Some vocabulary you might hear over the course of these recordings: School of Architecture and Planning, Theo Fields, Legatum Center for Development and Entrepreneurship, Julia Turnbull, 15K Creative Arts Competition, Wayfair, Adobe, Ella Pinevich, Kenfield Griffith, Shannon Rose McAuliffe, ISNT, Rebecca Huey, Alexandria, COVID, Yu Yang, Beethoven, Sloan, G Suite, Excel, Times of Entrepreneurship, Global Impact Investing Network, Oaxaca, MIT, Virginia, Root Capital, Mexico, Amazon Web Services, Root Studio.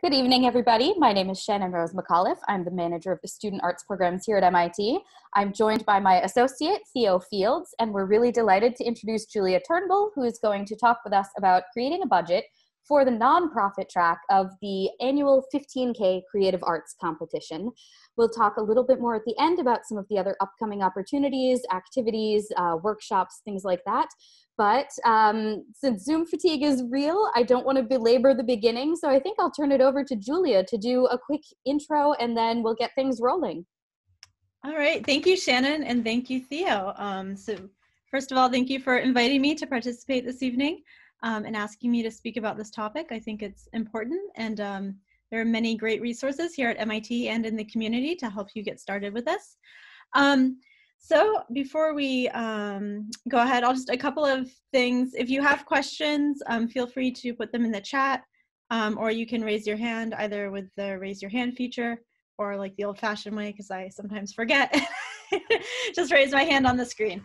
Good evening, everybody. My name is Shannon Rose McAuliffe. I'm the manager of the student arts programs here at MIT. I'm joined by my associate, Theo Fields, and we're really delighted to introduce Julia Turnbull, who is going to talk with us about creating a budget for the nonprofit track of the annual 15K Creative Arts Competition. We'll talk a little bit more at the end about some of the other upcoming opportunities, activities, workshops, things like that. But since Zoom fatigue is real, I don't want to belabor the beginning, so I think I'll turn it over to Julia to do a quick intro, and then we'll get things rolling. All right, thank you, Shannon, and thank you, Theo. So first of all, thank you for inviting me to participate this evening. And asking me to speak about this topic. I think it's important, and there are many great resources here at MIT and in the community to help you get started with this. So before we go ahead, I'll just a couple of things. If you have questions, feel free to put them in the chat, or you can raise your hand either with the raise your hand feature or like the old-fashioned way, because I sometimes forget. Just raise my hand on the screen.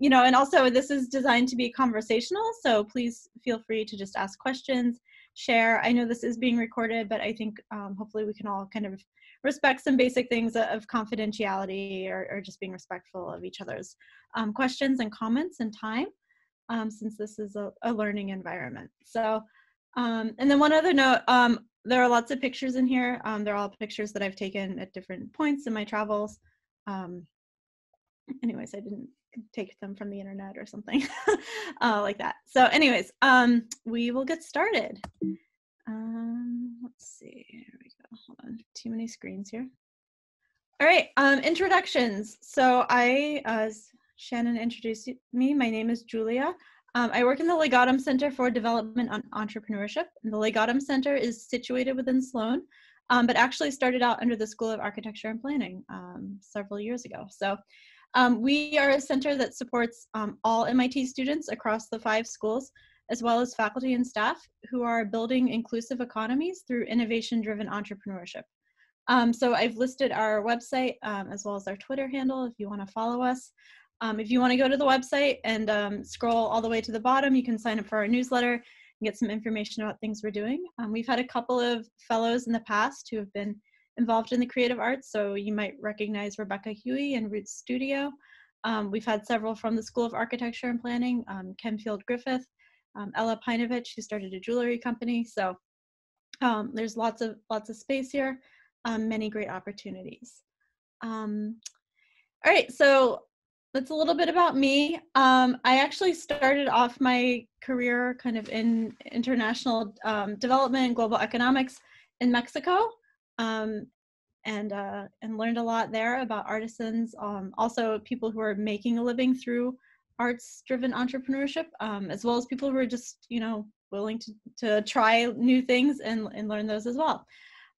You know, and also this is designed to be conversational, so please feel free to just ask questions, share. I know this is being recorded, but I think hopefully we can all kind of respect some basic things of confidentiality or just being respectful of each other's questions and comments and time, since this is a learning environment. So, and then one other note, there are lots of pictures in here. They're all pictures that I've taken at different points in my travels. Anyways, I didn't take them from the internet or something like that. So anyways, we will get started. Let's see, here we go. Hold on, too many screens here. All right, introductions. So I, as Shannon introduced me, my name is Julia. I work in the Legatum Center for Development and Entrepreneurship. And the Legatum Center is situated within Sloan, but actually started out under the School of Architecture and Planning several years ago. So we are a center that supports all MIT students across the 5 schools, as well as faculty and staff who are building inclusive economies through innovation-driven entrepreneurship. So I've listed our website as well as our Twitter handle if you want to follow us. If you want to go to the website and scroll all the way to the bottom, you can sign up for our newsletter and get some information about things we're doing. We've had a couple of fellows in the past who have been involved in the creative arts, so you might recognize Rebecca Huey and Root Studio. We've had several from the School of Architecture and Planning, Kenfield Griffith, Ella Pinevich, who started a jewelry company. So there's lots of space here, many great opportunities. All right, so that's a little bit about me. I actually started off my career kind of in international development and global economics in Mexico, and learned a lot there about artisans, also people who are making a living through arts-driven entrepreneurship, as well as people who are just, you know, willing to try new things and learn those as well.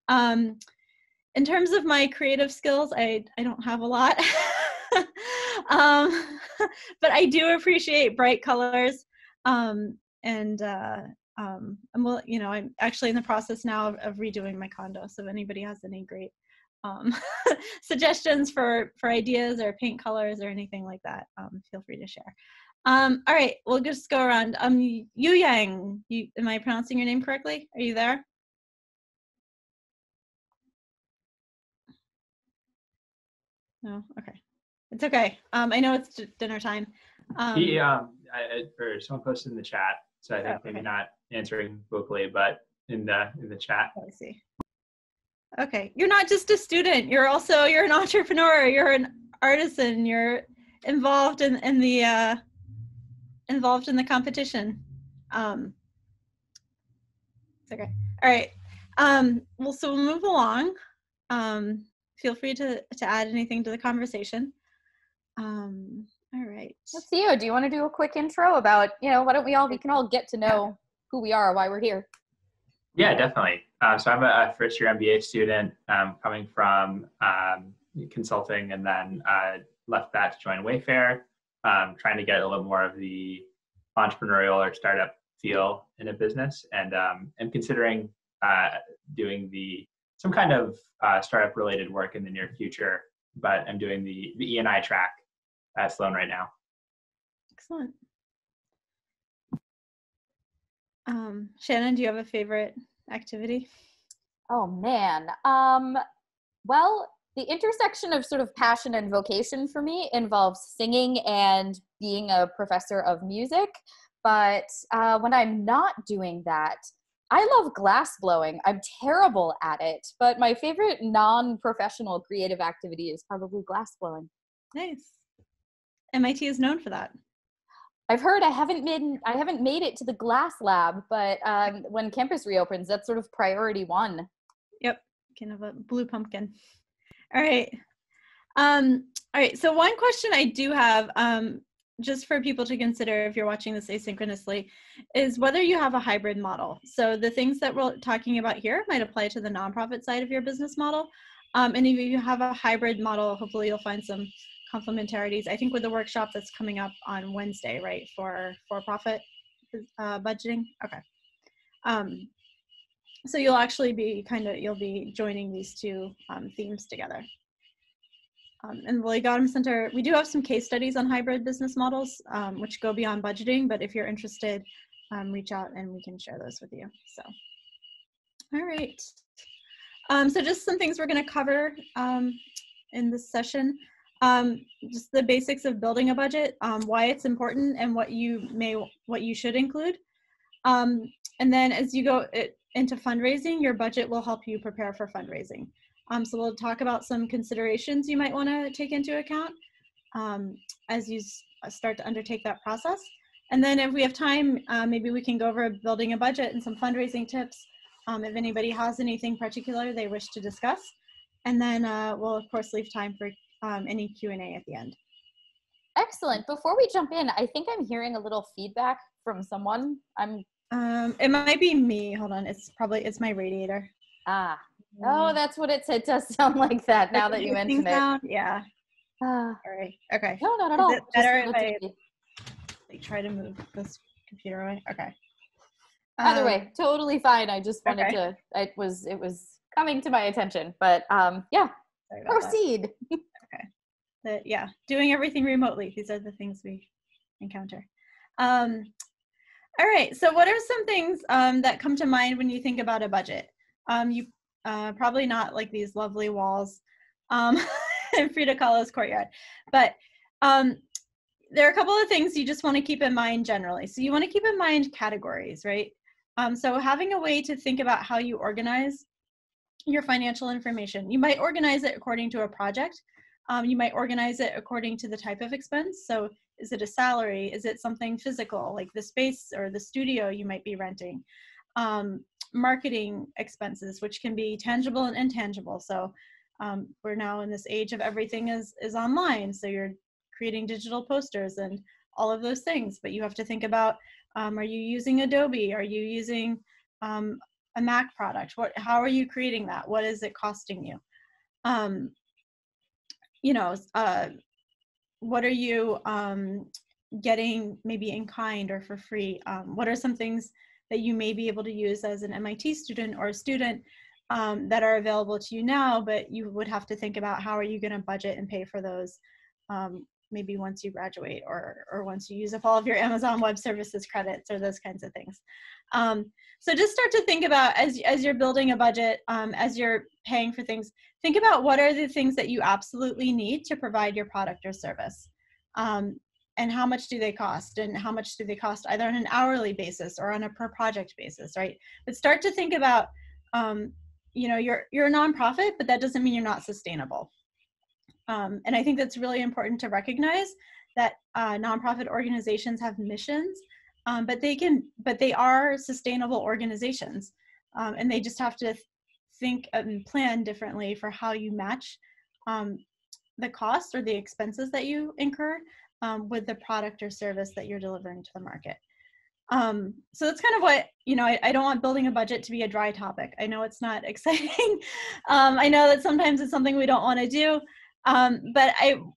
In terms of my creative skills, I don't have a lot. But I do appreciate bright colors, and you know, I'm actually in the process now of redoing my condo. So if anybody has any great suggestions for ideas or paint colors or anything like that, feel free to share. All right, we'll just go around. Yu Yang, am I pronouncing your name correctly? Are you there? No, okay. It's okay. I know it's dinner time. Or someone posted in the chat, so I think maybe not answering vocally, but in the chat. I see. Okay, you're not just a student. You're an entrepreneur. You're an artisan. You're involved in the competition. It's okay. All right. Well, so we'll move along. Feel free to add anything to the conversation. All right. Well, Theo, do you want to do a quick intro about, you know, why don't we can all get to know who we are, why we're here? Yeah, definitely. So I'm a first year MBA student, coming from consulting, and then left that to join Wayfair, trying to get a little more of the entrepreneurial or startup feel in a business, and I'm considering doing some kind of startup related work in the near future, but I'm doing the E&I track at Sloan right now. Excellent. Shannon, do you have a favorite activity? Oh, man. Well, the intersection of sort of passion and vocation for me involves singing and being a professor of music. But when I'm not doing that, I love glass blowing. I'm terrible at it, but my favorite non-professional creative activity is probably glass blowing. Nice. MIT is known for that. I've heard. I haven't made it to the glass lab, but when campus reopens, that's sort of priority one. Yep, kind of a blue pumpkin. All right. So one question I do have, just for people to consider if you're watching this asynchronously, is whether you have a hybrid model. So the things that we're talking about here might apply to the nonprofit side of your business model. And if you have a hybrid model, hopefully you'll find some complementarities, I think, with the workshop that's coming up on Wednesday, right, for for-profit budgeting. Okay. So you'll actually be you'll be joining these two themes together. And the Legatum Center, we do have some case studies on hybrid business models, which go beyond budgeting, but if you're interested, reach out and we can share those with you. So, all right. So just some things we're gonna cover in this session. Just the basics of building a budget, why it's important and what you should include. And then as you go into fundraising, your budget will help you prepare for fundraising. So we'll talk about some considerations you might want to take into account as you start to undertake that process. And then if we have time, maybe we can go over building a budget and some fundraising tips if anybody has anything particular they wish to discuss. And then we'll of course leave time for any Q&A at the end. Excellent. Before we jump in, I think I'm hearing a little feedback from someone. It might be me. Hold on. It's my radiator. Ah. Oh, that's what it said. It does sound like that now that you mentioned it. Yeah. Sorry. Okay. No, not at all. Is it better if I try to move this computer away? Okay. Either way, totally fine. I just wanted to, it was coming to my attention, but yeah, proceed. Okay. Yeah, doing everything remotely. These are the things we encounter. All right. So what are some things that come to mind when you think about a budget? Probably not like these lovely walls in Frida Kahlo's courtyard, but there are a couple of things you just want to keep in mind generally. So you want to keep in mind categories, right? So having a way to think about how you organize your financial information. You might organize it according to a project. You might organize it according to the type of expense. So is it a salary? Is it something physical like the space or the studio you might be renting? Marketing expenses, which can be tangible and intangible. So we're now in this age of everything is online. So you're creating digital posters and all of those things, but you have to think about, are you using Adobe? Are you using a Mac product? How are you creating that? What is it costing you? What are you getting maybe in kind or for free? What are some things that you may be able to use as an MIT student or a student that are available to you now, but you would have to think about how are you gonna budget and pay for those maybe once you graduate or once you use up all of your Amazon Web Services credits or those kinds of things. So just start to think about as you're building a budget, as you're paying for things, think about what are the things that you absolutely need to provide your product or service. And how much do they cost? And how much do they cost either on an hourly basis or on a per project basis, right? But start to think about, you're a nonprofit, but that doesn't mean you're not sustainable. And I think that's really important to recognize that nonprofit organizations have missions, but they are sustainable organizations, and they just have to think and plan differently for how you match the cost or the expenses that you incur with the product or service that you're delivering to the market. So that's kind of what, I don't want building a budget to be a dry topic. I know it's not exciting. I know that sometimes it's something we don't want to do, but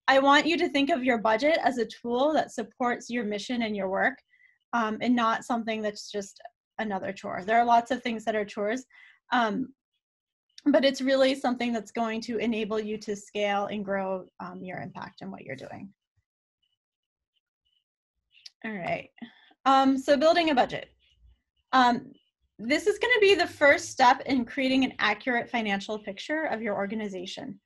I want you to think of your budget as a tool that supports your mission and your work, and not something that's just another chore. There are lots of things that are chores, but it's really something that's going to enable you to scale and grow your impact and what you're doing. All right, so building a budget. This is going to be the first step in creating an accurate financial picture of your organization.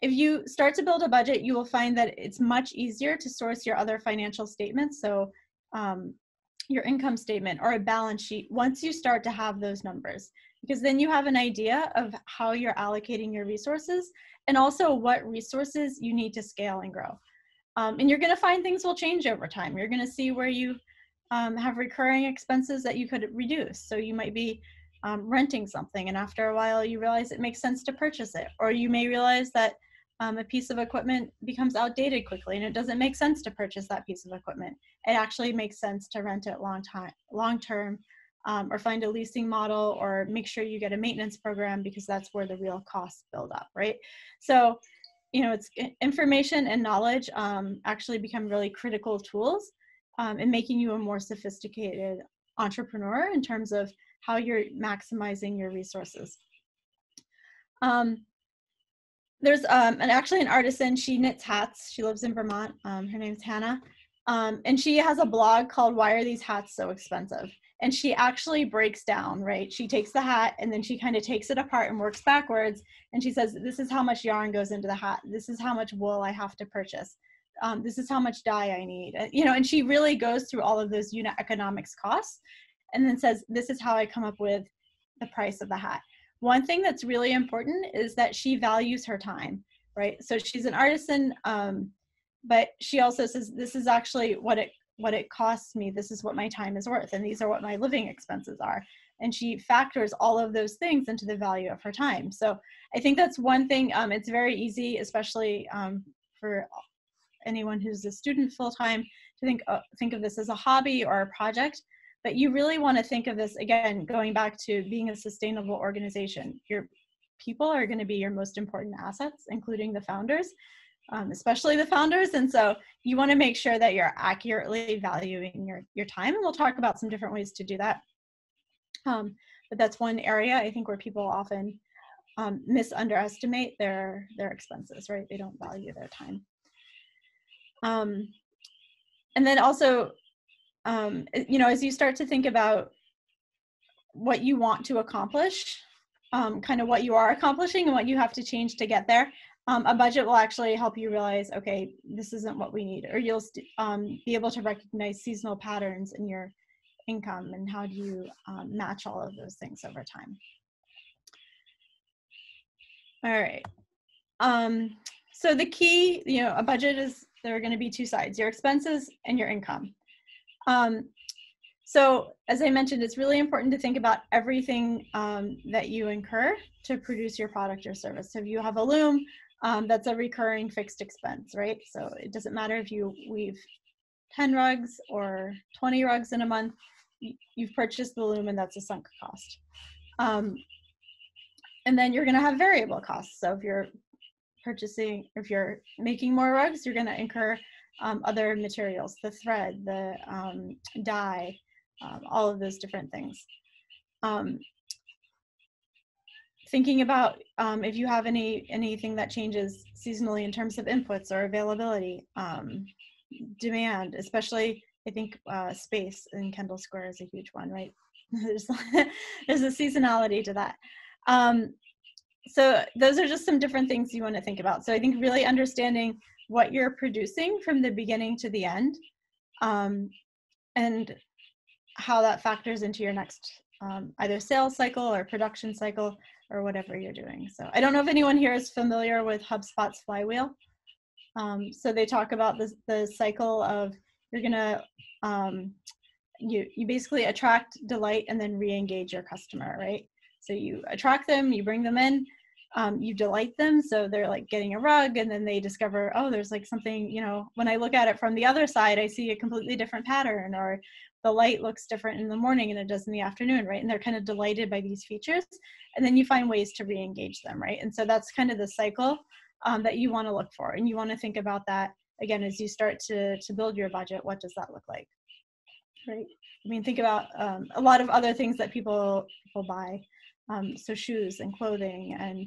If you start to build a budget, you will find that it's much easier to source your other financial statements, so your income statement or a balance sheet, once you start to have those numbers, because then you have an idea of how you're allocating your resources and also what resources you need to scale and grow. And you're going to find things will change over time. You're going to see where you have recurring expenses that you could reduce. So you might be renting something, and after a while you realize it makes sense to purchase it, or you may realize that a piece of equipment becomes outdated quickly and it doesn't make sense to purchase that piece of equipment. It actually makes sense to rent it long term, or find a leasing model, or make sure you get a maintenance program, because that's where the real costs build up, right? So, you know, it's information and knowledge actually become really critical tools in making you a more sophisticated entrepreneur in terms of how you're maximizing your resources. There's actually an artisan, she knits hats. She lives in Vermont. Her name's Hannah. And she has a blog called Why Are These Hats So Expensive? And she actually breaks down, right? She takes the hat and then she kind of takes it apart and works backwards. And she says, this is how much yarn goes into the hat. This is how much wool I have to purchase. This is how much dye I need. You know, and she really goes through all of those unit economics costs and then says, this is how I come up with the price of the hat. One thing that's really important is that she values her time, right? So she's an artisan, but she also says, this is actually what it costs me. This is what my time is worth, and these are what my living expenses are. And she factors all of those things into the value of her time. So I think that's one thing. It's very easy, especially for anyone who's a student full-time, to think of this as a hobby or a project. But you really want to think of this, again, going back to being a sustainable organization. Your people are going to be your most important assets, including the founders, especially the founders. And so you want to make sure that you're accurately valuing your time. And we'll talk about some different ways to do that. But that's one area I think where people often underestimate their expenses, right? They don't value their time. And then also, you know, as you start to think about what you want to accomplish, kind of what you are accomplishing and what you have to change to get there, a budget will actually help you realize, okay, this isn't what we need, or you'll be able to recognize seasonal patterns in your income and how do you match all of those things over time. All right. So the key, you know, a budget is, there are going to be two sides, your expenses and your income. So as I mentioned, it's really important to think about everything that you incur to produce your product or service. So if you have a loom, that's a recurring fixed expense, right? So it doesn't matter if you weave 10 rugs or 20 rugs in a month, you've purchased the loom and that's a sunk cost. And then you're going to have variable costs. So if you're making more rugs, you're going to incur other materials, the thread, the dye, all of those different things. Thinking about if you have anything that changes seasonally in terms of inputs or availability, demand, especially I think space in Kendall Square is a huge one, right? There's a seasonality to that. So those are just some different things you want to think about. So I think really understanding what you're producing from the beginning to the end, and how that factors into your next either sales cycle or production cycle or whatever you're doing. So I don't know if anyone here is familiar with HubSpot's flywheel. So they talk about the cycle of you're gonna, you basically attract, delight, and then re-engage your customer, right? So you attract them, you bring them in, you delight them, so they're like getting a rug and then they discover, oh, there's like something, you know, when I look at it from the other side, I see a completely different pattern, or the light looks different in the morning and it does in the afternoon, right? And they're kind of delighted by these features, and then you find ways to re-engage them, right? And so that's kind of the cycle that you want to look for, and you want to think about that again as you start to build your budget. What does that look like, right? I mean, think about a lot of other things that people buy, so shoes and clothing and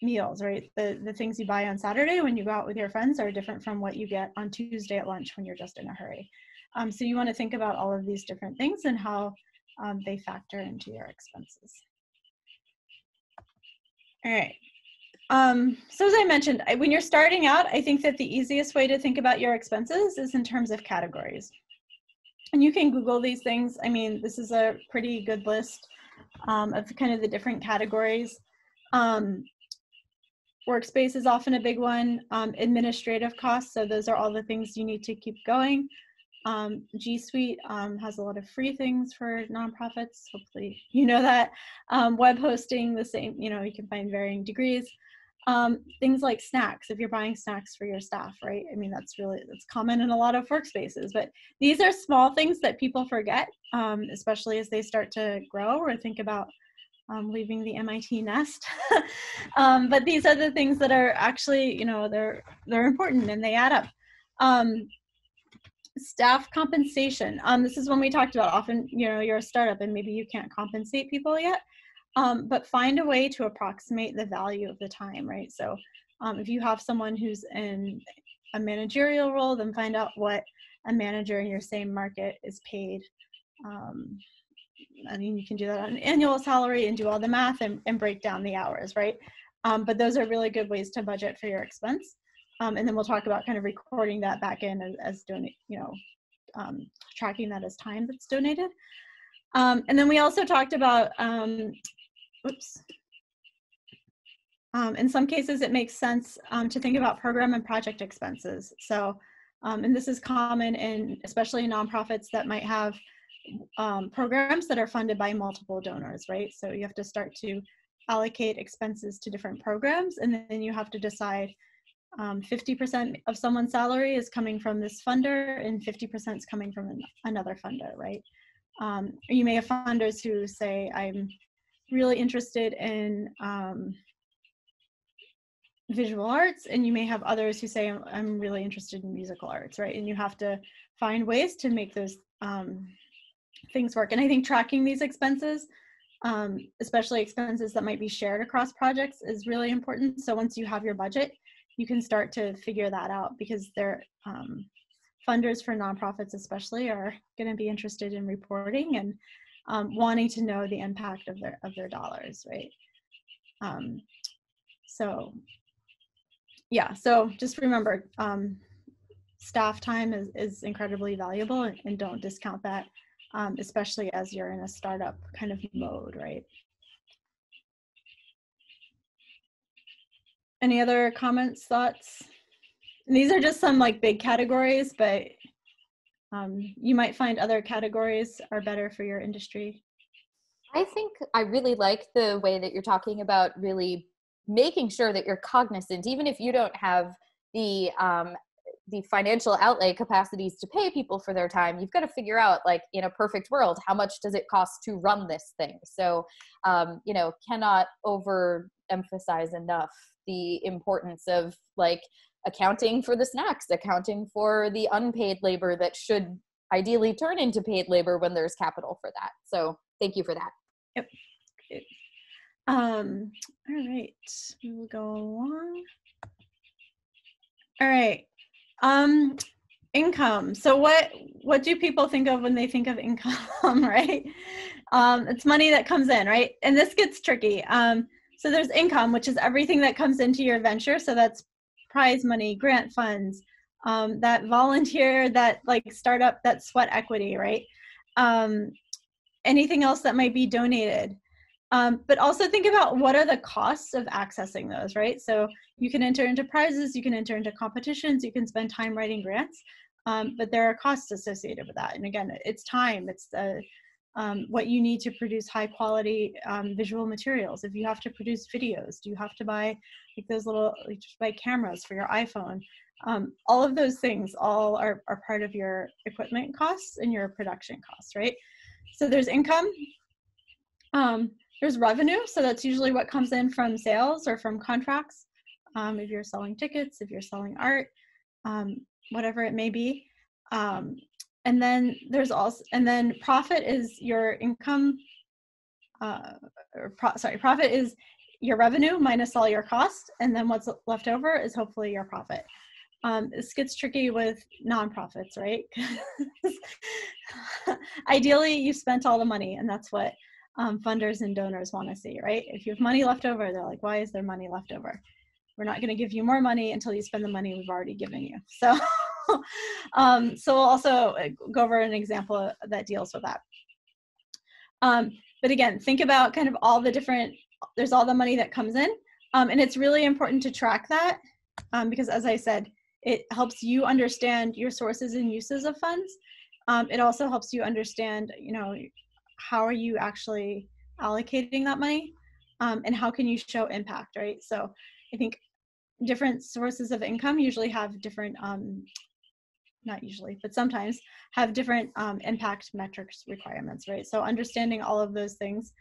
meals, right? The things you buy on Saturday when you go out with your friends are different from what you get on Tuesday at lunch when you're just in a hurry. So you want to think about all of these different things and how they factor into your expenses. All right. So as I mentioned, when you're starting out, I think that the easiest way to think about your expenses is in terms of categories. And you can Google these things. I mean, this is a pretty good list of kind of the different categories. Workspace is often a big one. Administrative costs, so those are all the things you need to keep going. G Suite has a lot of free things for nonprofits. Hopefully you know that. Web hosting, the same, you know, you can find varying degrees. Things like snacks, if you're buying snacks for your staff, right? I mean, that's common in a lot of workspaces, but these are small things that people forget, especially as they start to grow or think about leaving the MIT nest. But these are the things that are actually, you know, they're important and they add up. Staff compensation. This is one we talked about. Often, you know, you're a startup and maybe you can't compensate people yet, but find a way to approximate the value of the time, right? So if you have someone who's in a managerial role, then find out what a manager in your same market is paid. I mean, you can do that on an annual salary and do all the math and break down the hours, right? But those are really good ways to budget for your expense. And then we'll talk about kind of recording that back in as tracking that as time that's donated. And then we also talked about, in some cases it makes sense to think about program and project expenses. So, and this is common in especially nonprofits that might have programs that are funded by multiple donors, right? So you have to start to allocate expenses to different programs, and then you have to decide 50% of someone's salary is coming from this funder and 50% is coming from another funder, right? You may have funders who say, I'm really interested in visual arts, and you may have others who say, I'm really interested in musical arts, right? And you have to find ways to make those things work. And I think tracking these expenses, especially expenses that might be shared across projects, is really important. So once you have your budget, you can start to figure that out, because their funders for nonprofits especially are going to be interested in reporting and wanting to know the impact of their dollars, right? So just remember, staff time is incredibly valuable, and don't discount that, especially as you're in a startup kind of mode, right? Any other comments, thoughts? And these are just some like big categories, but you might find other categories are better for your industry. I think I really like the way that you're talking about really making sure that you're cognizant, even if you don't have the financial outlay capacities to pay people for their time, you've got to figure out, like, in a perfect world, how much does it cost to run this thing? So, you know, cannot overemphasize enough the importance of, like, accounting for the snacks, accounting for the unpaid labor that should ideally turn into paid labor when there's capital for that. So thank you for that. Yep. Good. All right, we will go along. All right. Income. So what do people think of when they think of income, right? It's money that comes in, right? And this gets tricky. So there's income, which is everything that comes into your venture. So that's prize money, grant funds, that volunteer, that like startup, that sweat equity, right? Anything else that might be donated. But also think about what are the costs of accessing those, right? So you can enter into prizes, you can enter into competitions, you can spend time writing grants, but there are costs associated with that. And again, it's time, it's what you need to produce high quality visual materials. If you have to produce videos, do you have to buy like those little, like, just buy cameras for your iPhone? All of those things all are part of your equipment costs and your production costs, right? So there's income. There's revenue, so that's usually what comes in from sales or from contracts, if you're selling tickets, if you're selling art, whatever it may be. And then there's also, and then profit is your income, profit is your revenue minus all your costs, and then what's left over is hopefully your profit. This gets tricky with nonprofits, right? Ideally, you've spent all the money, and that's what funders and donors want to see, right? If you have money left over, they're like, why is there money left over? We're not going to give you more money until you spend the money we've already given you. So, so we'll also go over an example that deals with that. But again, think about kind of all the different, there's all the money that comes in, and it's really important to track that because, as I said, it helps you understand your sources and uses of funds. It also helps you understand, you know, how are you actually allocating that money and how can you show impact, right? So I think different sources of income usually have different, not usually, but sometimes have different impact metrics requirements, right? So understanding all of those things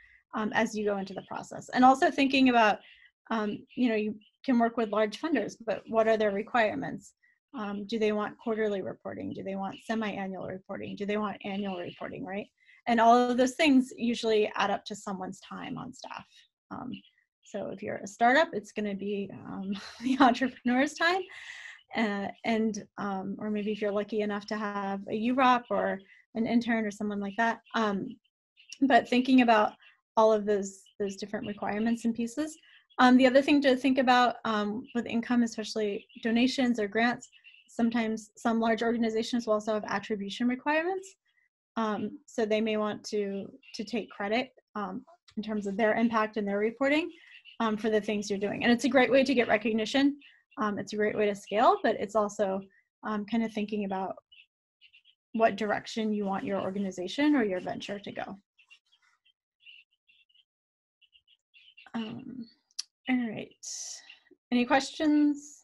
as you go into the process. And also thinking about, you know, you can work with large funders, but what are their requirements? Do they want quarterly reporting? Do they want semi-annual reporting? Do they want annual reporting, right? And all of those things usually add up to someone's time on staff. So if you're a startup, it's going to be the entrepreneur's time. Or maybe if you're lucky enough to have a UROP or an intern or someone like that. But thinking about all of those different requirements and pieces. The other thing to think about with income, especially donations or grants, sometimes some large organizations will also have attribution requirements. So they may want to take credit in terms of their impact and their reporting for the things you're doing. And it's a great way to get recognition. It's a great way to scale, but it's also kind of thinking about what direction you want your organization or your venture to go. All right. Any questions?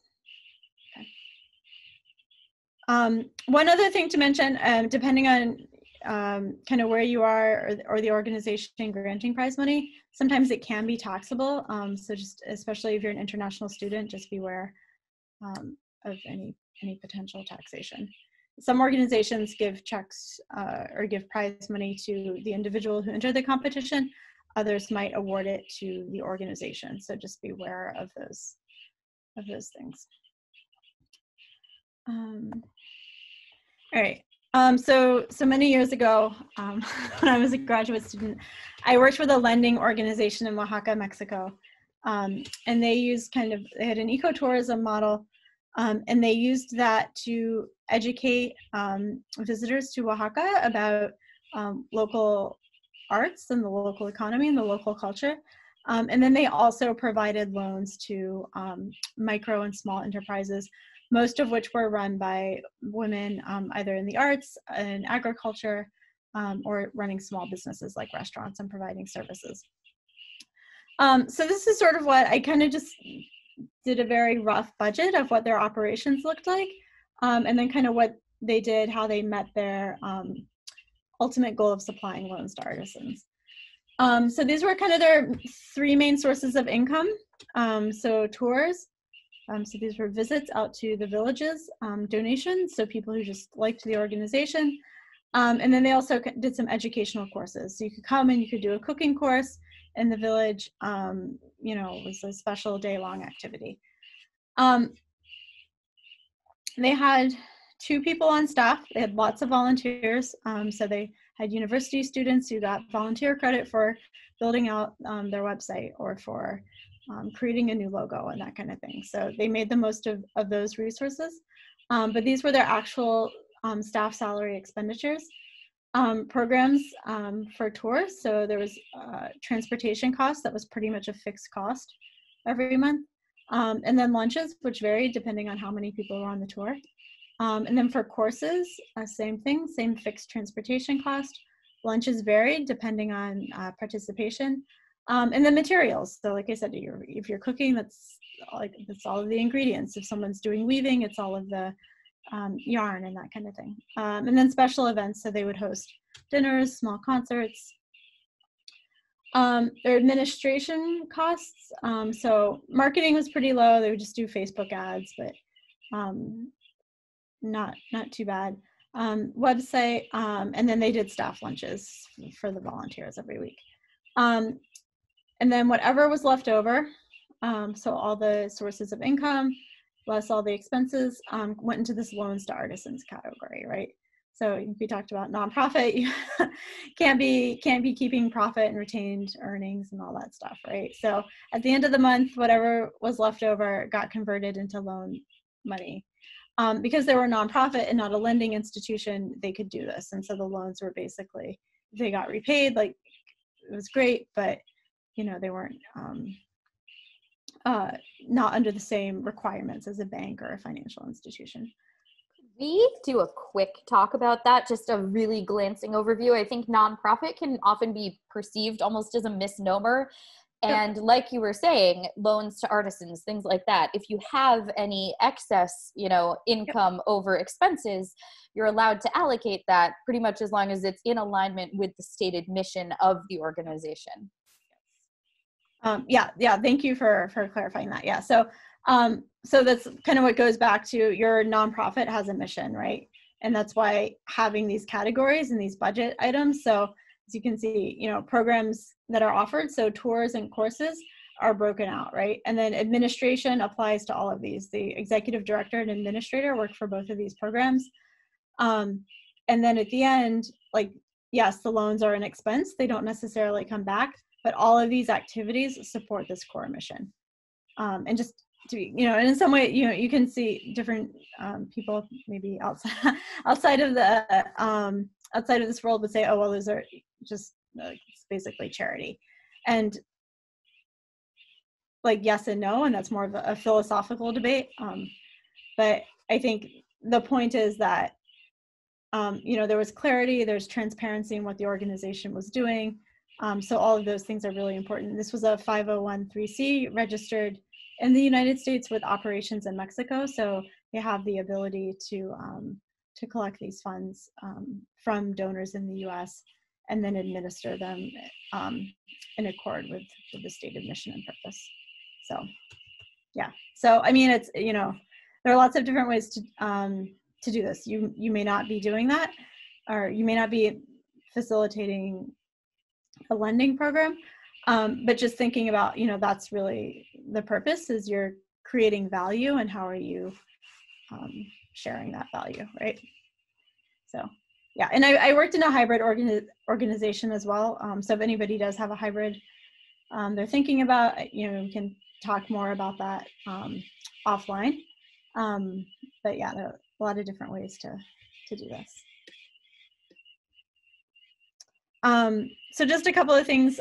Okay. One other thing to mention, depending on kind of where you are or the organization granting prize money, sometimes it can be taxable. So just, especially if you're an international student, just beware of any potential taxation. Some organizations give checks or give prize money to the individual who entered the competition. Others might award it to the organization. So just beware of those things. All right. So many years ago, when I was a graduate student, I worked with a lending organization in Oaxaca, Mexico, and they used they had an ecotourism model, and they used that to educate visitors to Oaxaca about local arts and the local economy and the local culture. And then they also provided loans to micro and small enterprises, most of which were run by women either in the arts and agriculture or running small businesses like restaurants and providing services. So this is sort of what I kind of just did a very rough budget of what their operations looked like and then kind of what they did, how they met their ultimate goal of supplying loans to artisans. So these were kind of their three main sources of income. So tours. So these were visits out to the villages, donations, so people who just liked the organization. And then they also did some educational courses. So you could come and you could do a cooking course in the village. You know, it was a special day-long activity. They had 2 people on staff. They had lots of volunteers. So they had university students who got volunteer credit for building out their website or for creating a new logo and that kind of thing. So they made the most of those resources, but these were their actual staff salary expenditures. Programs for tours, so there was transportation costs, that was pretty much a fixed cost every month, and then lunches, which varied depending on how many people were on the tour. And then for courses, same thing, same fixed transportation cost. Lunches varied depending on participation. And then materials. So like I said, if you're cooking, that's all of the ingredients. If someone's doing weaving, it's all of the yarn and that kind of thing. And then special events. So they would host dinners, small concerts. Their administration costs. So marketing was pretty low. They would just do Facebook ads, but not too bad. Website. And then they did staff lunches for the volunteers every week. And then whatever was left over, so all the sources of income, less all the expenses, went into this loans to artisans category, right? So we talked about nonprofit, you can't be keeping profit and retained earnings and all that stuff, right? So at the end of the month, whatever was left over got converted into loan money. Because they were a nonprofit and not a lending institution, they could do this. And so the loans were basically, they got repaid, like it was great, but you know, they weren't not under the same requirements as a bank or a financial institution. We do a quick talk about that, just a really glancing overview. I think nonprofit can often be perceived almost as a misnomer. And like you were saying, loans to artisans, things like that. If you have any excess, you know, income over expenses, you're allowed to allocate that pretty much as long as it's in alignment with the stated mission of the organization. Thank you for clarifying that. Yeah. So, so that's kind of what goes back to your nonprofit has a mission, right? And that's why having these categories and these budget items. So as you can see, you know, programs that are offered, so tours and courses are broken out, right? And then administration applies to all of these. The executive director and administrator work for both of these programs. And then at the end, like, yes, the loans are an expense. They don't necessarily come back, but all of these activities support this core mission. And just to be, you know, and in some way, you know, you can see different people maybe outside of the outside of this world would say, oh, well, those are just it's basically charity, and like yes and no, and that's more of a philosophical debate. But I think the point is that you know, there was clarity, there's transparency in what the organization was doing. So all of those things are really important. This was a 501(c)(3) registered in the United States with operations in Mexico. So they have the ability to collect these funds from donors in the US and then administer them in accord with the stated mission and purpose. So, yeah. So, I mean, it's, you know, there are lots of different ways to do this. You may not be doing that, or you may not be facilitating a lending program, but just thinking about, you know, that's really the purpose, is you're creating value, and how are you sharing that value, right? So yeah, and I worked in a hybrid organization as well, so if anybody does have a hybrid they're thinking about, you know, we can talk more about that offline, but yeah, there are a lot of different ways to do this. So just a couple of things.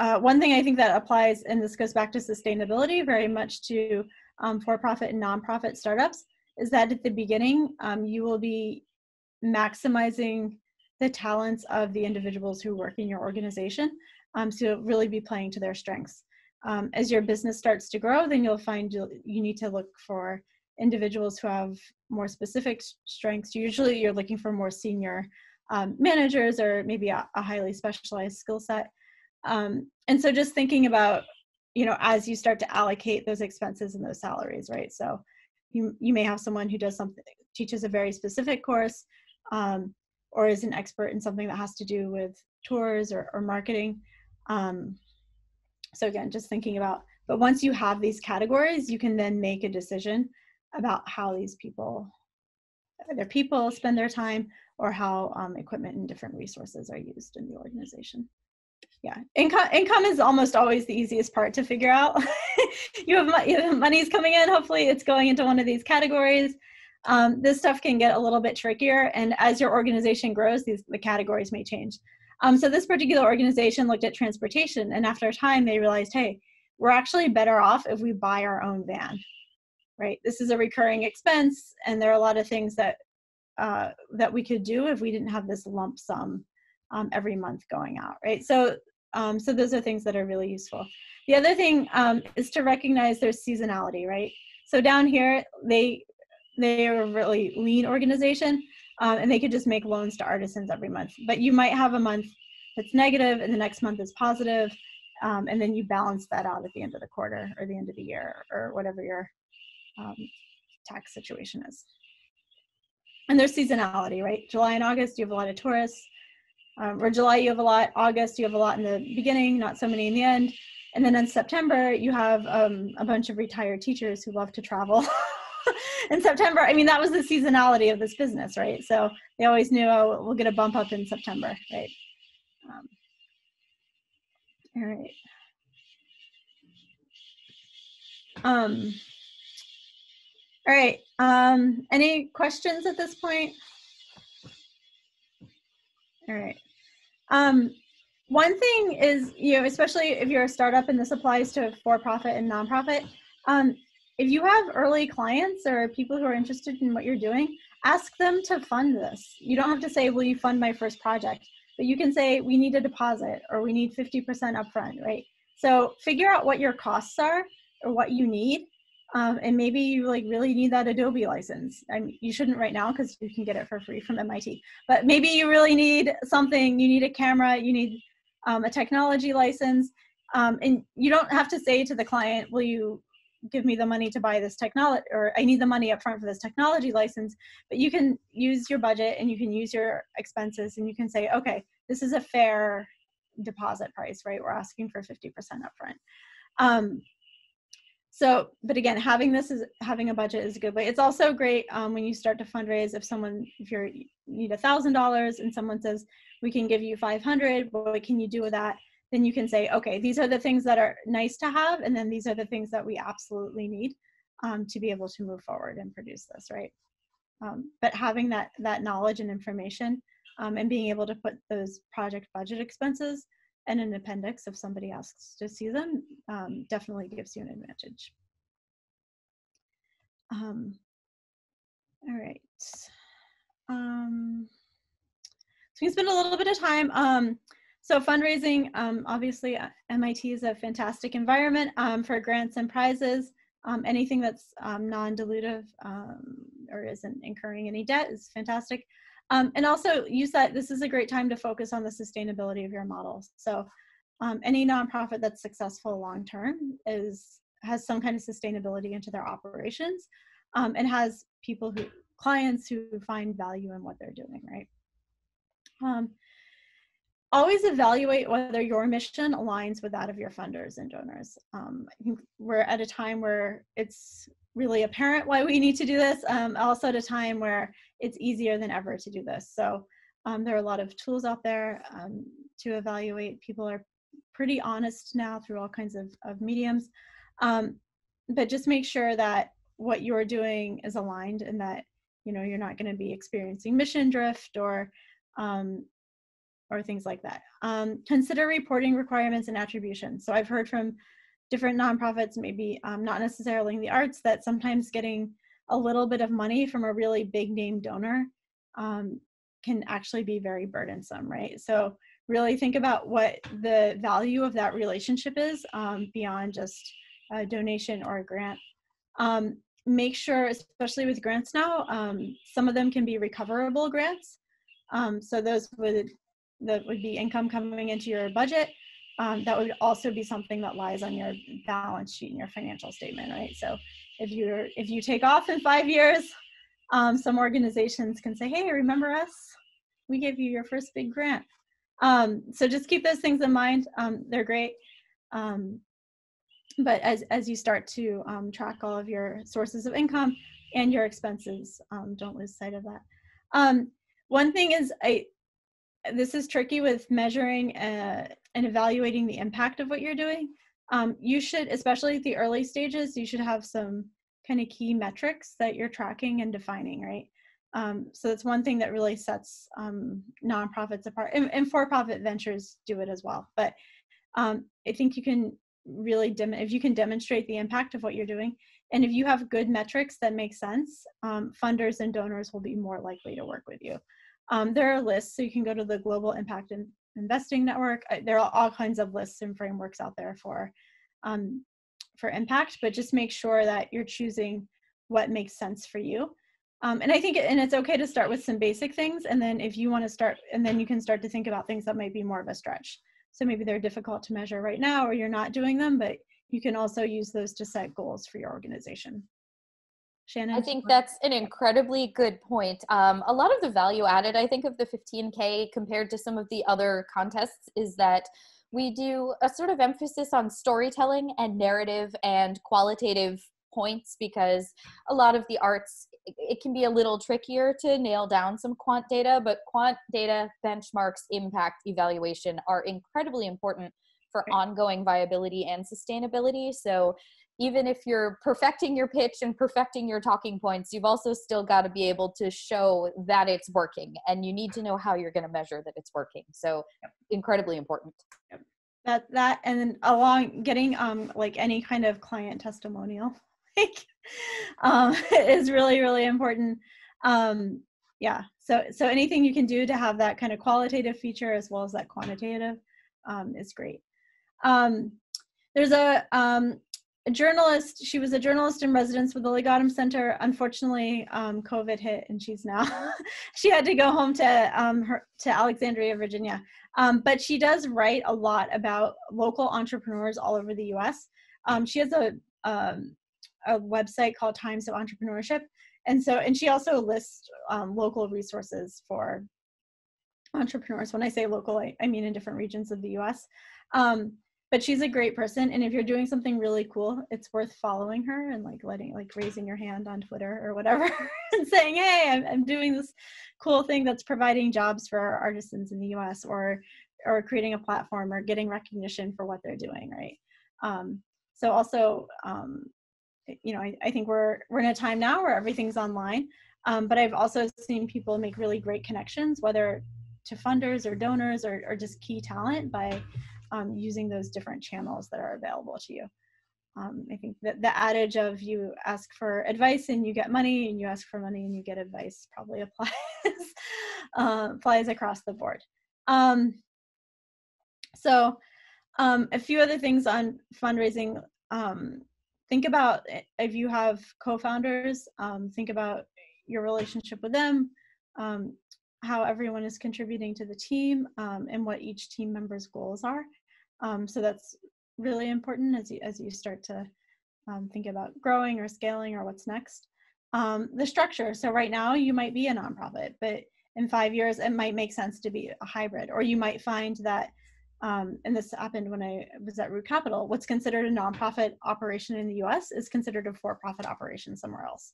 One thing I think that applies, and this goes back to sustainability very much, to for-profit and nonprofit startups, is that at the beginning you will be maximizing the talents of the individuals who work in your organization. So you'll really be playing to their strengths. As your business starts to grow, then you'll find you need to look for individuals who have more specific strengths. Usually you're looking for more senior managers, or maybe a highly specialized skill set. And so just thinking about, you know, as you start to allocate those expenses and those salaries, right? So you may have someone who does something, teaches a very specific course, or is an expert in something that has to do with tours or marketing. So again, just thinking about, but once you have these categories, you can then make a decision about how these people, their people spend their time, or how equipment and different resources are used in the organization. Yeah, income is almost always the easiest part to figure out. You have money's coming in, hopefully it's going into one of these categories. This stuff can get a little bit trickier, and as your organization grows, the categories may change. So this particular organization looked at transportation, and after a time they realized, hey, we're actually better off if we buy our own van, right? This is a recurring expense, and there are a lot of things that that we could do if we didn't have this lump sum every month going out, right? So, so those are things that are really useful. The other thing is to recognize their seasonality, right? So down here, they are a really lean organization, and they could just make loans to artisans every month. But you might have a month that's negative, and the next month is positive, and then you balance that out at the end of the quarter or the end of the year or whatever your tax situation is. And there's seasonality, right? July and August, you have a lot of tourists. Or July, you have a lot. August, you have a lot in the beginning, not so many in the end. And then in September, you have a bunch of retired teachers who love to travel. In September, I mean, that was the seasonality of this business, right? So they always knew, oh, we'll get a bump up in September, right? All right. All right. Any questions at this point? All right. One thing is, you know, especially if you're a startup, and this applies to for-profit and nonprofit, if you have early clients or people who are interested in what you're doing, ask them to fund this. You don't have to say, will you fund my first project? But you can say, we need a deposit, or we need 50% upfront, right? So figure out what your costs are or what you need. And maybe you like really need that Adobe license. I mean, you shouldn't right now because you can get it for free from MIT. But maybe you really need something. You need a camera. You need a technology license. And you don't have to say to the client, will you give me the money to buy this technology, or I need the money up front for this technology license. But you can use your budget and you can use your expenses, and you can say, okay, this is a fair deposit price, right? We're asking for 50% upfront. So, but again, having a budget is a good way. It's also great when you start to fundraise. If you need $1,000 and someone says, we can give you 500, what can you do with that? Then you can say, okay, these are the things that are nice to have, and then these are the things that we absolutely need to be able to move forward and produce this, right? But having that knowledge and information and being able to put those project budget expenses and an appendix if somebody asks to see them definitely gives you an advantage. All right. So we can spend a little bit of time. So fundraising, obviously MIT is a fantastic environment for grants and prizes. Anything that's non-dilutive or isn't incurring any debt is fantastic. And also use that, this is a great time to focus on the sustainability of your model. So any nonprofit that's successful long-term has some kind of sustainability into their operations and has clients who find value in what they're doing, right? Always evaluate whether your mission aligns with that of your funders and donors. I think we're at a time where it's really apparent why we need to do this, also at a time where it's easier than ever to do this. So there are a lot of tools out there to evaluate. People are pretty honest now through all kinds of mediums, but just make sure that what you're doing is aligned and that you're not going to be experiencing mission drift or things like that. Consider reporting requirements and attribution. So I've heard from different nonprofits, maybe not necessarily in the arts, that sometimes getting a little bit of money from a really big name donor can actually be very burdensome, right? So really think about what the value of that relationship is beyond just a donation or a grant. Make sure, especially with grants now, some of them can be recoverable grants. So those would be income coming into your budget. That would also be something that lies on your balance sheet and your financial statement, right? So if you take off in 5 years, some organizations can say, hey, remember us? We gave you your first big grant. So just keep those things in mind. They're great. But as you start to track all of your sources of income and your expenses, don't lose sight of that. One thing is, this is tricky with measuring and evaluating the impact of what you're doing. You should, especially at the early stages, you should have some kind of key metrics that you're tracking and defining, right? So that's one thing that really sets nonprofits apart, and for-profit ventures do it as well. But I think you can really, if you can demonstrate the impact of what you're doing, and if you have good metrics that make sense, funders and donors will be more likely to work with you. There are lists, so you can go to the Global Impact Investing Network. There are all kinds of lists and frameworks out there for impact, but just make sure that you're choosing what makes sense for you. And it's okay to start with some basic things, and then if you want to start, and then you can start to think about things that might be more of a stretch. So maybe they're difficult to measure right now, or you're not doing them, but you can also use those to set goals for your organization. Shannon? I think that's an incredibly good point. A lot of the value added, I think, of the 15K compared to some of the other contests is that we do a sort of emphasis on storytelling and narrative and qualitative points, because a lot of the arts, it can be a little trickier to nail down some quant data, but quant data, benchmarks, impact, evaluation are incredibly important for ongoing viability and sustainability. So even if you're perfecting your pitch and perfecting your talking points, you've also still got to be able to show that it's working, and you need to know how you're going to measure that it's working. So incredibly important. That and then along getting like any kind of client testimonial is really, really important. Yeah. So anything you can do to have that kind of qualitative feature as well as that quantitative is great. There's a journalist. She was a journalist in residence with the Legatum Center. Unfortunately, COVID hit, and she's now she had to go home to Alexandria, Virginia. But she does write a lot about local entrepreneurs all over the U.S. She has a website called Times of Entrepreneurship, and she also lists local resources for entrepreneurs. When I say local, I mean in different regions of the U.S. But she's a great person, and if you're doing something really cool, it's worth following her and raising your hand on Twitter or whatever and saying, hey, I'm doing this cool thing that's providing jobs for our artisans in the US, or creating a platform, or getting recognition for what they're doing, right? So also, you know, I think we're in a time now where everything's online, but I've also seen people make really great connections, whether to funders or donors or just key talent, by using those different channels that are available to you. I think that the adage of you ask for advice and you get money, and you ask for money and you get advice probably applies, applies across the board. A few other things on fundraising. Think about if you have co-founders, think about your relationship with them, how everyone is contributing to the team, and what each team member's goals are. So that's really important as you start to think about growing or scaling or what's next. The structure. So right now you might be a nonprofit, but in 5 years it might make sense to be a hybrid, or you might find that, and this happened when I was at Root Capital, what's considered a nonprofit operation in the US is considered a for-profit operation somewhere else.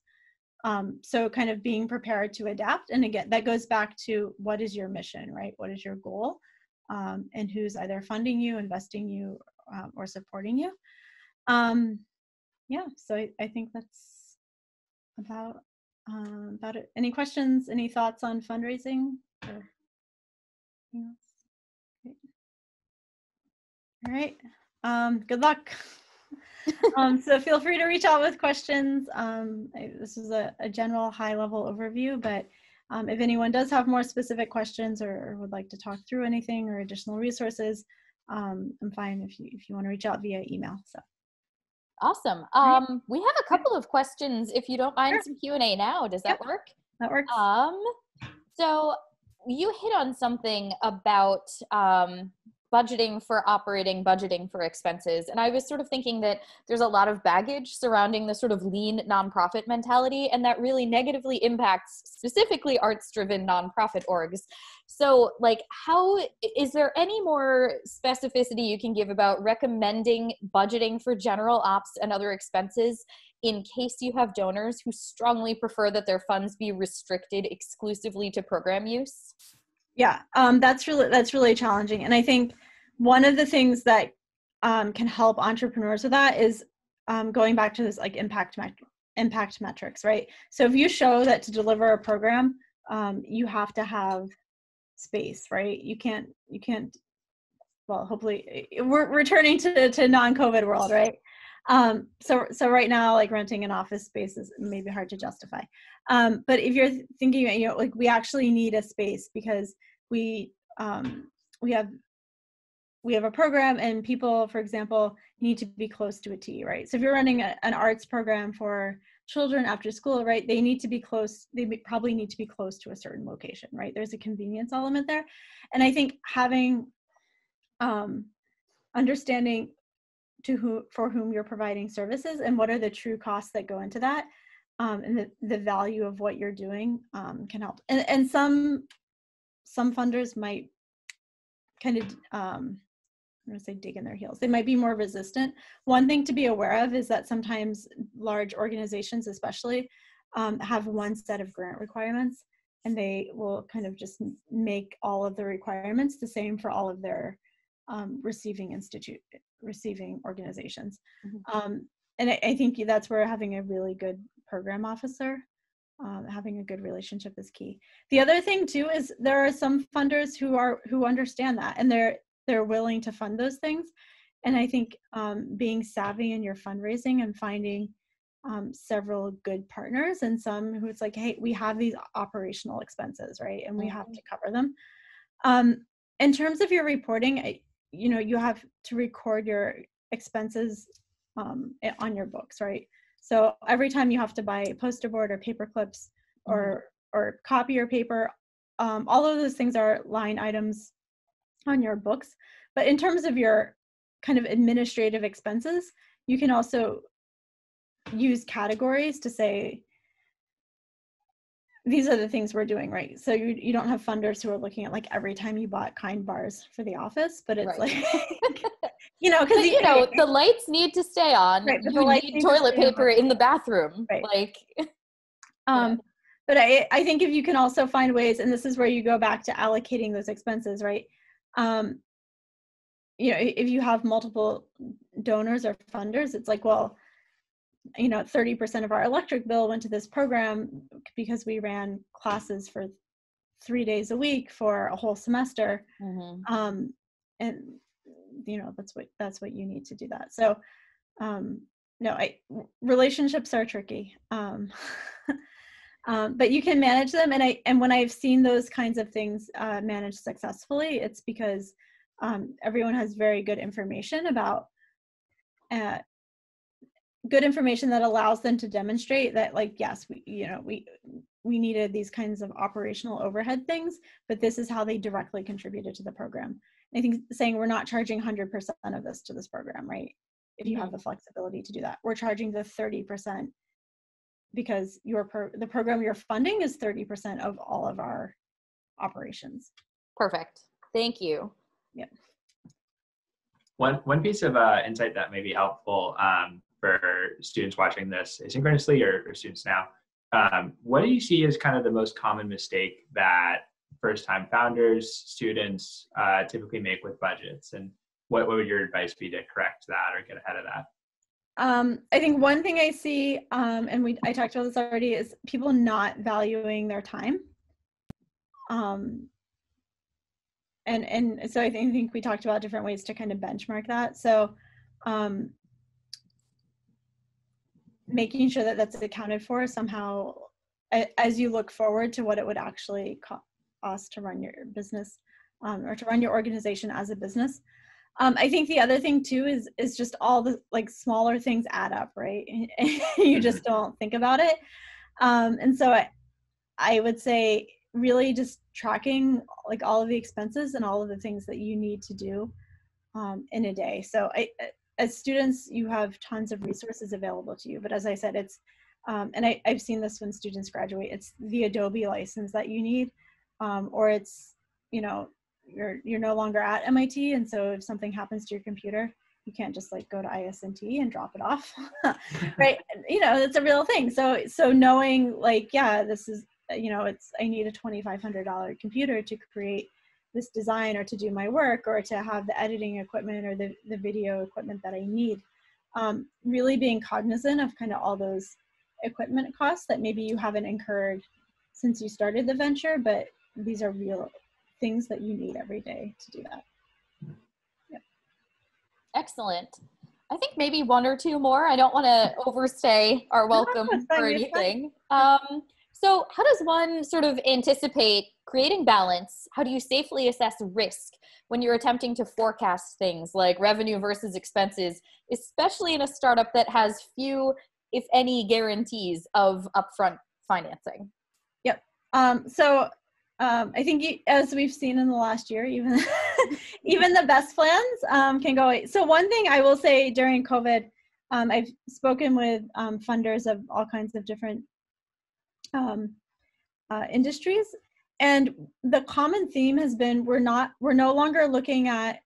So kind of being prepared to adapt. And again, that goes back to what is your mission, right? What is your goal? And who's either funding you, investing you, or supporting you. Yeah, so I think that's about it. Any questions, any thoughts on fundraising? Or anything else? Great. All right, good luck. So feel free to reach out with questions. This is a general high-level overview, but if anyone does have more specific questions or would like to talk through anything or additional resources, I'm fine if you want to reach out via email. So awesome. We have a couple of questions, if you don't mind. Sure. Some Q&A now. Does that work? That works. So you hit on something about budgeting for operating, budgeting for expenses. And I was sort of thinking that there's a lot of baggage surrounding the sort of lean nonprofit mentality, and that really negatively impacts specifically arts-driven nonprofit orgs. So like, how is there any more specificity you can give about recommending budgeting for general ops and other expenses in case you have donors who strongly prefer that their funds be restricted exclusively to program use? Yeah, that's really challenging. And I think one of the things that can help entrepreneurs with that is going back to this impact metrics, right? So if you show that to deliver a program, you have to have space, right? You can't. Well, hopefully we're returning to non-COVID world, right? So right now, like renting an office space is maybe hard to justify. But if you're thinking, you know, like we actually need a space because we have a program, and people, for example, need to be close to a T, right? So if you're running an arts program for children after school, right, they need to be close. They probably need to be close to a certain location, right? There's a convenience element there. And I think having, understanding for whom you're providing services and what are the true costs that go into that, and the value of what you're doing can help. And some funders might kind of I'm going to say dig in their heels. They might be more resistant. One thing to be aware of is that sometimes large organizations, especially, have one set of grant requirements, and they will kind of just make all of the requirements the same for all of their receiving organizations. Mm-hmm. And I think that's where having a really good program officer, having a good relationship is key. The other thing too is there are some funders who understand that, and they're willing to fund those things. And I think being savvy in your fundraising and finding several good partners, and some who it's like, hey, we have these operational expenses, right? And we have to cover them. In terms of your reporting, you have to record your expenses on your books, right? So every time you have to buy a poster board or paper clips or copy or paper, all of those things are line items on your books. But in terms of your kind of administrative expenses, you can also use categories to say, these are the things we're doing, right? So you don't have funders who are looking at like every time you bought Kind bars for the office, but it's right. Like, because the lights need to stay on. Right, you need toilet paper in the bathroom. Right. Like, but I think if you can also find ways, and this is where you go back to allocating those expenses, right? If you have multiple donors or funders, it's like, well, 30% of our electric bill went to this program because we ran classes for 3 days a week for a whole semester. Mm-hmm. That's what you need to do that. So, relationships are tricky, but you can manage them. And when I've seen those kinds of things managed successfully, it's because everyone has very good information about, good information that allows them to demonstrate that, like, yes, we needed these kinds of operational overhead things, but this is how they directly contributed to the program. And I think saying we're not charging 100% of this to this program, right? If you have the flexibility to do that, we're charging the 30% because the program you're funding is 30% of all of our operations. Perfect. Thank you. Yep. One piece of insight that may be helpful for students watching this asynchronously or students now, what do you see as kind of the most common mistake that first-time founders, students typically make with budgets? And what would your advice be to correct that or get ahead of that? I think one thing I see, and I talked about this already, is people not valuing their time. And so I think we talked about different ways to kind of benchmark that. So, making sure that that's accounted for somehow as you look forward to what it would actually cost to run your business or to run your organization as a business. I think the other thing too is just all the like smaller things add up, right? You just don't think about it. And so I would say really just tracking like all of the expenses and all of the things that you need to do in a day. So as students, you have tons of resources available to you, but as I said, it's, and I've seen this when students graduate, it's the Adobe license that you need, or it's, you're no longer at MIT, and so if something happens to your computer, you can't just like go to ISNT and drop it off, right? That's a real thing. So knowing like, yeah, this is, I need a $2,500 computer to create this design or to do my work or to have the editing equipment or the video equipment that I need. Really being cognizant of kind of all those equipment costs that maybe you haven't incurred since you started the venture, but these are real things that you need every day to do that. Yep. Excellent. I think maybe one or two more. I don't want to overstay our welcome or anything. So how does one sort of anticipate creating balance? How do you safely assess risk when you're attempting to forecast things like revenue versus expenses, especially in a startup that has few, if any, guarantees of upfront financing? Yep. So I think as we've seen in the last year, even the best plans can go away. So one thing I will say during COVID, I've spoken with funders of all kinds of different industries, and the common theme has been we're no longer looking at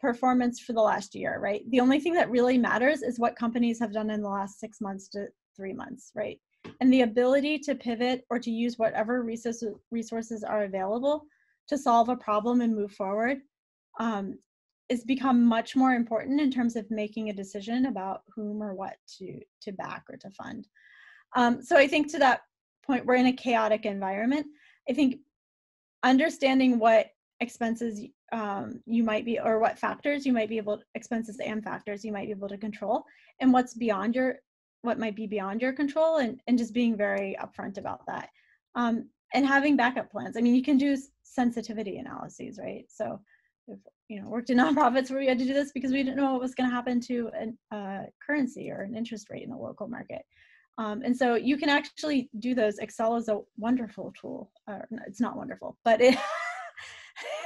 performance for the last year, right? The only thing that really matters is what companies have done in the last 6 months to 3 months, right? And the ability to pivot or to use whatever resources are available to solve a problem and move forward is become much more important in terms of making a decision about whom or what to back or to fund. So I think to that point, we're in a chaotic environment. I think understanding what expenses you might be, or what factors you might be able to, expenses and factors you might be able to control, and what's beyond your, what might be beyond your control, and just being very upfront about that. And having backup plans. I mean, you can do sensitivity analyses, right? So if, you know, worked in nonprofits where we had to do this because we didn't know what was going to happen to a currency or an interest rate in the local market. And so you can actually do those. Excel is a wonderful tool. It's not wonderful, but it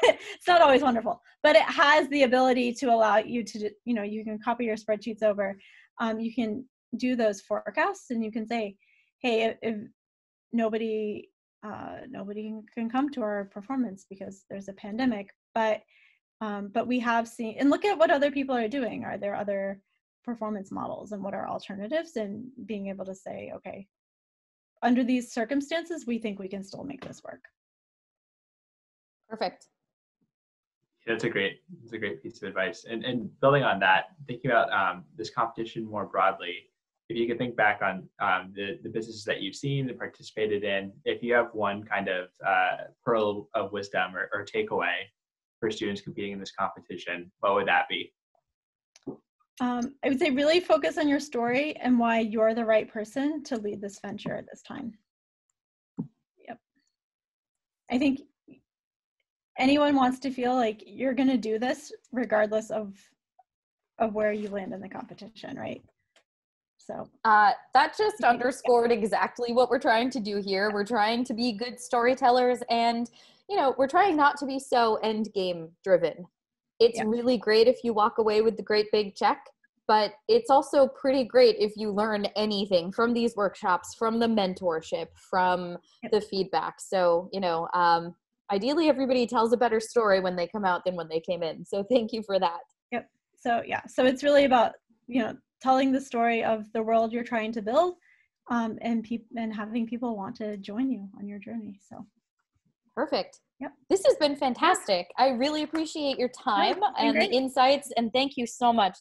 it's not always wonderful, but it has the ability to allow you to, you know, you can copy your spreadsheets over. You can do those forecasts, and you can say, hey, if nobody can come to our performance because there's a pandemic, but we have seen, and look at what other people are doing. Are there other performance models, and what are alternatives, and being able to say, okay, under these circumstances, we think we can still make this work. Perfect. Yeah, that's a great piece of advice. And building on that, thinking about this competition more broadly, if you could think back on the businesses that you've seen and participated in, if you have one kind of pearl of wisdom or takeaway for students competing in this competition, what would that be? I would say really focus on your story and why you're the right person to lead this venture at this time. Yep. I think anyone wants to feel like you're going to do this regardless of where you land in the competition, right? So that just underscored exactly what we're trying to do here. We're trying to be good storytellers, and, you know, we're trying not to be so end game driven. It's really great if you walk away with the great big check, but it's also pretty great if you learn anything from these workshops, from the mentorship, from the feedback. So, you know, ideally everybody tells a better story when they come out than when they came in. So thank you for that. Yep. So yeah, so it's really about, you know, telling the story of the world you're trying to build, and having people want to join you on your journey. So perfect. Yep. This has been fantastic. I really appreciate your time and the insights, and thank you so much.